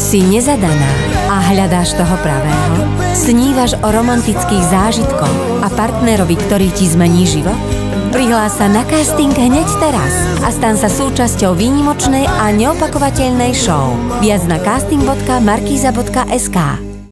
Si nezadaná a hľadáš toho pravého? Snívaš o romantických zážitkoch a partnerovi, ktorý ti zmení život? Prihlás sa na casting hneď teraz a stan sa súčasťou výnimočnej a neopakovateľnej show. Viac na casting.markiza.sk